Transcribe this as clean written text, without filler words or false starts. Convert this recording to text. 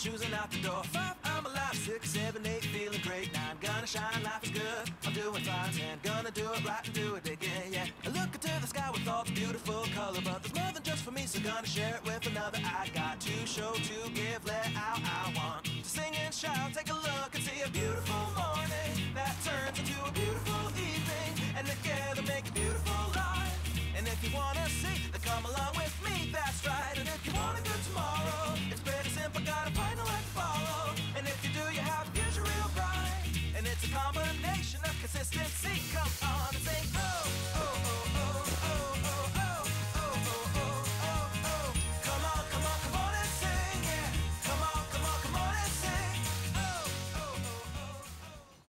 shoes and out the door. 5, I'm alive. 6, 7, 8, feeling great. 9, gonna shine, life is good. I'm doing fine. 10, gonna do it right and do it again, yeah. I look into the sky with all the beautiful color, but there's more than just for me, so gonna share it with another. I got to show, to give, let out, I want to sing and shout. Take a look and see if